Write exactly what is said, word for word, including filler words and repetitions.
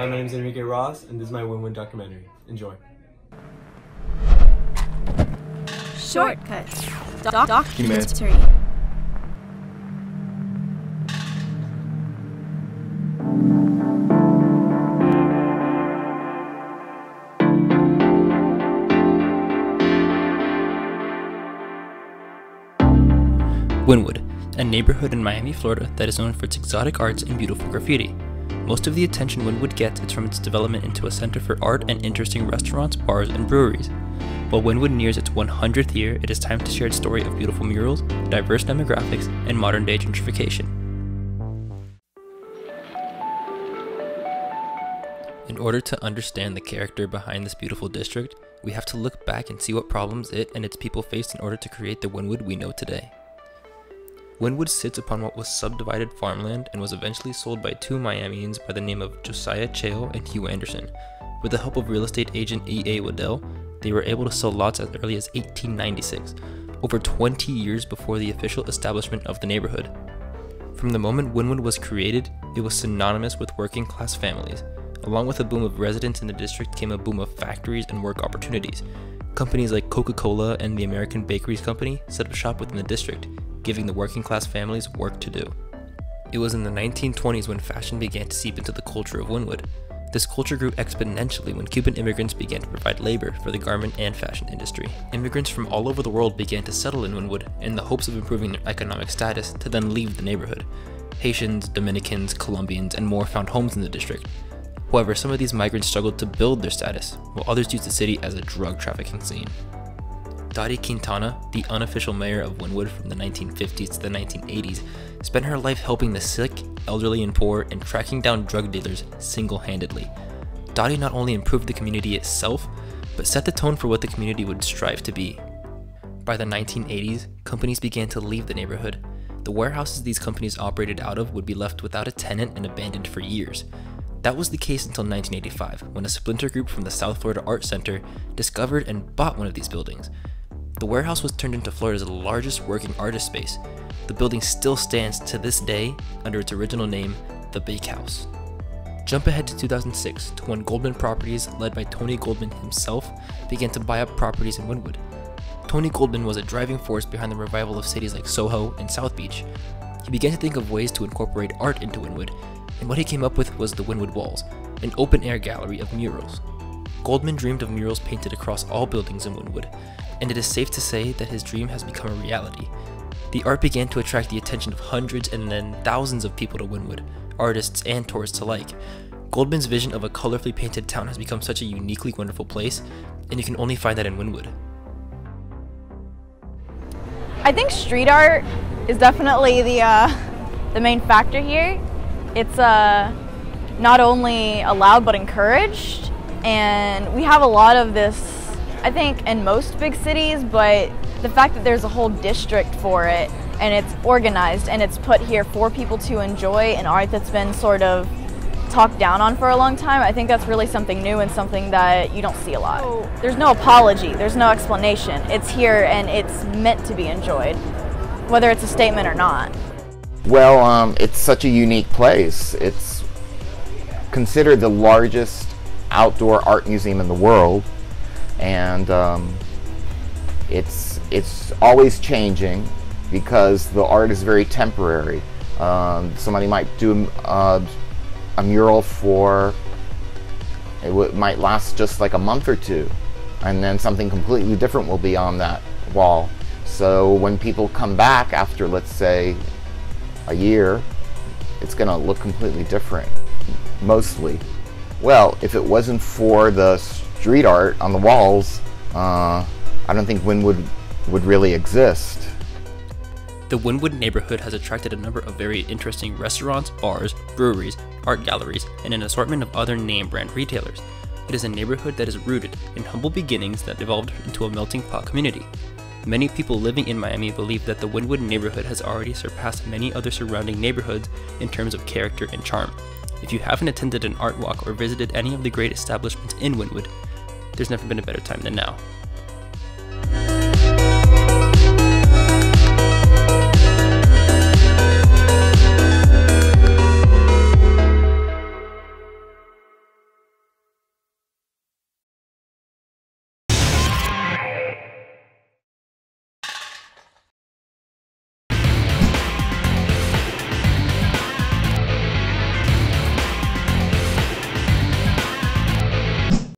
Hi, my name is Enrique Ros, and this is my Wynwood documentary. Enjoy. Shortcuts. Doc documentary. Wynwood, a neighborhood in Miami, Florida that is known for its exotic arts and beautiful graffiti. Most of the attention Wynwood gets is from its development into a center for art and interesting restaurants, bars, and breweries. While Wynwood nears its one hundredth year, it is time to share its story of beautiful murals, diverse demographics, and modern-day gentrification. In order to understand the character behind this beautiful district, we have to look back and see what problems it and its people faced in order to create the Wynwood we know today. Wynwood sits upon what was subdivided farmland and was eventually sold by two Miamians by the name of Josiah Cheho and Hugh Anderson. With the help of real estate agent E A Waddell, they were able to sell lots as early as eighteen ninety-six, over twenty years before the official establishment of the neighborhood. From the moment Wynwood was created, it was synonymous with working class families. Along with a boom of residents in the district came a boom of factories and work opportunities. Companies like Coca-Cola and the American Bakeries Company set up shop within the district, giving the working class families work to do. It was in the nineteen twenties when fashion began to seep into the culture of Wynwood. This culture grew exponentially when Cuban immigrants began to provide labor for the garment and fashion industry. Immigrants from all over the world began to settle in Wynwood in the hopes of improving their economic status to then leave the neighborhood. Haitians, Dominicans, Colombians, and more found homes in the district. However, some of these migrants struggled to build their status, while others used the city as a drug trafficking scene. Dottie Quintana, the unofficial mayor of Wynwood from the nineteen fifties to the nineteen eighties, spent her life helping the sick, elderly, and poor, and tracking down drug dealers single-handedly. Dottie not only improved the community itself, but set the tone for what the community would strive to be. By the nineteen eighties, companies began to leave the neighborhood. The warehouses these companies operated out of would be left without a tenant and abandoned for years. That was the case until nineteen eighty-five, when a splinter group from the South Florida Art Center discovered and bought one of these buildings. The warehouse was turned into Florida's largest working artist space. The building still stands to this day under its original name, The Bakehouse. Jump ahead to two thousand six to when Goldman Properties, led by Tony Goldman himself, began to buy up properties in Wynwood. Tony Goldman was a driving force behind the revival of cities like Soho and South Beach. He began to think of ways to incorporate art into Wynwood, and what he came up with was the Wynwood Walls, an open-air gallery of murals. Goldman dreamed of murals painted across all buildings in Wynwood, and it is safe to say that his dream has become a reality. The art began to attract the attention of hundreds and then thousands of people to Wynwood, artists and tourists alike. Goldman's vision of a colorfully painted town has become such a uniquely wonderful place, and you can only find that in Wynwood. I think street art is definitely the, uh, the main factor here. It's uh, not only allowed but encouraged, and we have a lot of this I think in most big cities, but the fact that there's a whole district for it and it's organized and it's put here for people to enjoy an art that's been sort of talked down on for a long time, I think that's really something new and something that you don't see a lot. There's no apology, there's no explanation. It's here and it's meant to be enjoyed, whether it's a statement or not. Well, um, it's such a unique place. It's considered the largest outdoor art museum in the world. And um, it's, it's always changing because the art is very temporary. Um, somebody might do uh, a mural for, it w might last just like a month or two, and then something completely different will be on that wall. So when people come back after, let's say, a year, it's gonna look completely different, mostly. Well, if it wasn't for the street art on the walls, uh, I don't think Wynwood would really exist. The Wynwood neighborhood has attracted a number of very interesting restaurants, bars, breweries, art galleries, and an assortment of other name brand retailers. It is a neighborhood that is rooted in humble beginnings that evolved into a melting pot community. Many people living in Miami believe that the Wynwood neighborhood has already surpassed many other surrounding neighborhoods in terms of character and charm. If you haven't attended an art walk or visited any of the great establishments in Wynwood, there's never been a better time than now.